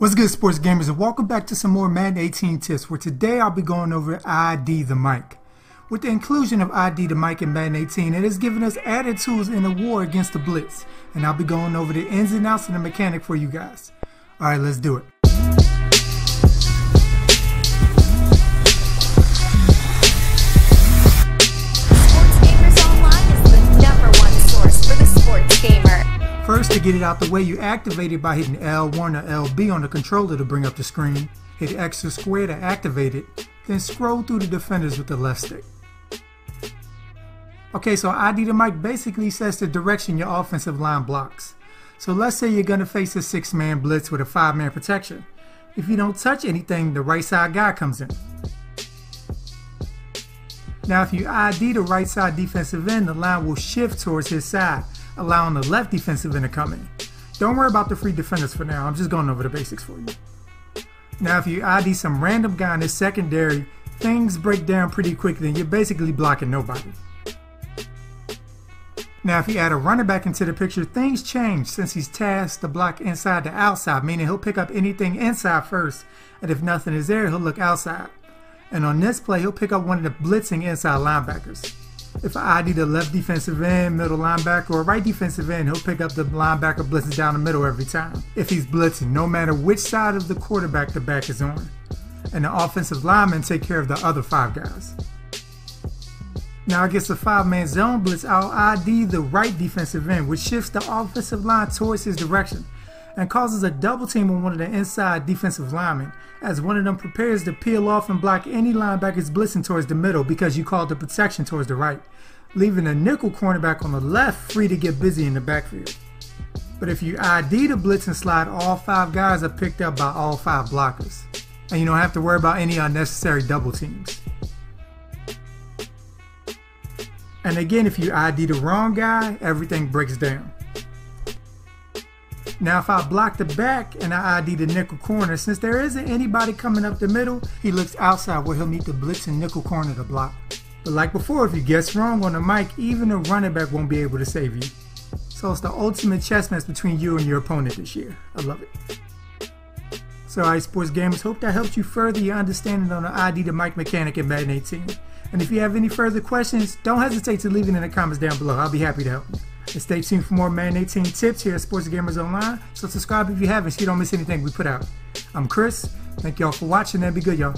What's good, sports gamers, and welcome back to some more Madden 18 tips, where today I'll be going over ID the Mike. With the inclusion of ID the Mike in Madden 18, it has given us added tools in the war against the blitz, and I'll be going over the ins and outs of the mechanic for you guys. Alright, let's do it. Sports Gamers Online is the #1 source for the sports gamer. First, to get it out the way, you activate it by hitting L1 or LB on the controller to bring up the screen. Hit X or square to activate it, then scroll through the defenders with the left stick. Okay, so ID the Mike basically sets the direction your offensive line blocks. So let's say you're going to face a 6-man blitz with a 5-man protection. If you don't touch anything, the right side guy comes in. Now, if you ID the right side defensive end, the line will shift towards his side, allowing the left defensive end to come in. Don't worry about the free defenders for now, I'm just going over the basics for you. Now, if you ID some random guy in his secondary, things break down pretty quickly and you're basically blocking nobody. Now, if you add a running back into the picture, things change since he's tasked to block inside to outside, meaning he'll pick up anything inside first, and if nothing is there, he'll look outside. And on this play, he'll pick up one of the blitzing inside linebackers. If I ID the left defensive end, middle linebacker, or right defensive end, he'll pick up the linebacker blitzing down the middle every time, if he's blitzing, no matter which side of the quarterback the back is on. And the offensive linemen take care of the other 5 guys. Now, against the 5-man zone blitz, I'll ID the right defensive end, which shifts the offensive line towards his direction and causes a double team on one of the inside defensive linemen, as one of them prepares to peel off and block any linebackers blitzing towards the middle because you called the protection towards the right, leaving a nickel cornerback on the left free to get busy in the backfield. But if you ID the blitz and slide, all 5 guys are picked up by all 5 blockers, and you don't have to worry about any unnecessary double teams. And again, if you ID the wrong guy, everything breaks down. Now, if I block the back and I ID the nickel corner, since there isn't anybody coming up the middle, he looks outside where he'll need the blitz and nickel corner to block. But like before, if you guess wrong on the mic, even a running back won't be able to save you. So it's the ultimate chess match between you and your opponent this year. I love it. So alright, sports gamers, hope that helps you further your understanding on the ID the Mike mechanic in Madden 18. And if you have any further questions, don't hesitate to leave it in the comments down below. I'll be happy to help you. And stay tuned for more Madden 18 tips here at Sports Gamers Online. So subscribe if you haven't so you don't miss anything we put out. I'm Chris. Thank y'all for watching. That'd be good, y'all.